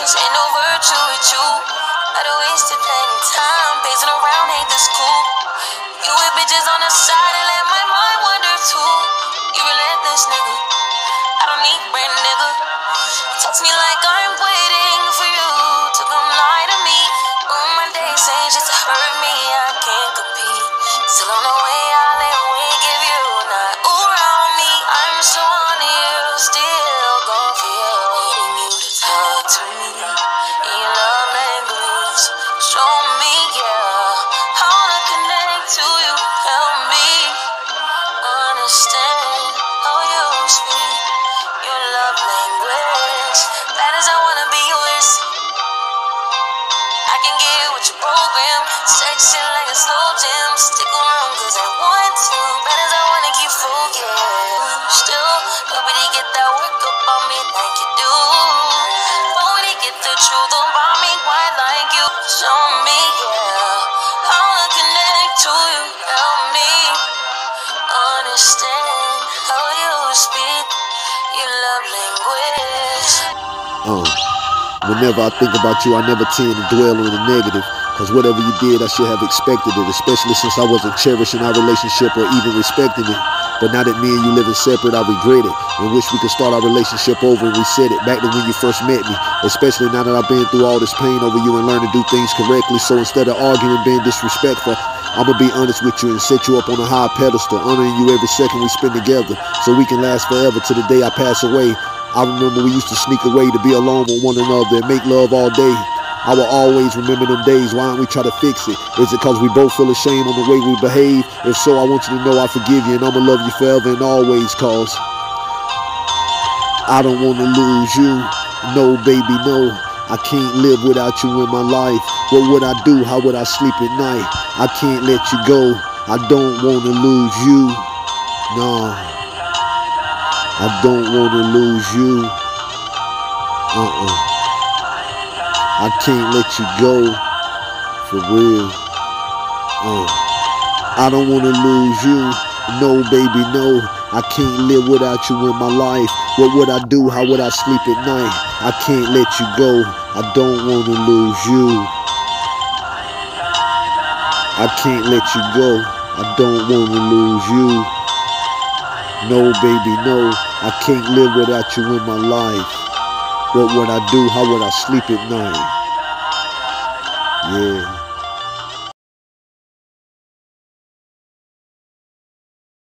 patience ain't no virtue with you. I'd have wasted plenty time pacing around, hate this cool. You with bitches on the side and let my mind wander too. You relentless nigga, I don't need brand nigga. You text me like I'm waiting for you to come lie to me. On my days ain't just hurt me, I can't compete. Still on the way I lay awake if you not around me. I'm so on you, still gon' feel needing you to talk to me in your love language. Show me, yeah, how to connect to you. Help me understand how you speak your love language. That is, I wanna be yours. I can get with your program, section like a slow jam. Stick around cause I want to. That is, I wanna keep focused. Still, nobody get that work up on me like you do. Nobody get the truth about me quite like you. Show me, yeah, how to connect to you. Help me understand how you speak your love language. Whenever I think about you, I never tend to dwell on the negative, cause whatever you did, I should have expected it, especially since I wasn't cherishing our relationship or even respecting it. But now that me and you living separate, I regret it and wish we could start our relationship over and reset it back to when you first met me, especially now that I've been through all this pain over you and learned to do things correctly. So instead of arguing and being disrespectful, I'ma be honest with you and set you up on a high pedestal, honoring you every second we spend together so we can last forever to the day I pass away. I remember we used to sneak away to be alone with one another and make love all day. I will always remember them days. Why don't we try to fix it? Is it cause we both feel ashamed on the way we behave? If so, I want you to know I forgive you and I'ma love you forever and always, cause I don't wanna lose you. No, baby, no. I can't live without you in my life. What would I do? How would I sleep at night? I can't let you go. I don't wanna lose you. No, I don't wanna lose you. I can't let you go, for real. I don't wanna lose you, no baby, no. I can't live without you in my life. What would I do? How would I sleep at night? I can't let you go. I don't wanna lose you. I can't let you go. I don't wanna lose you. No baby, no. I can't live without you in my life. What would I do? How would I sleep at night? Yeah.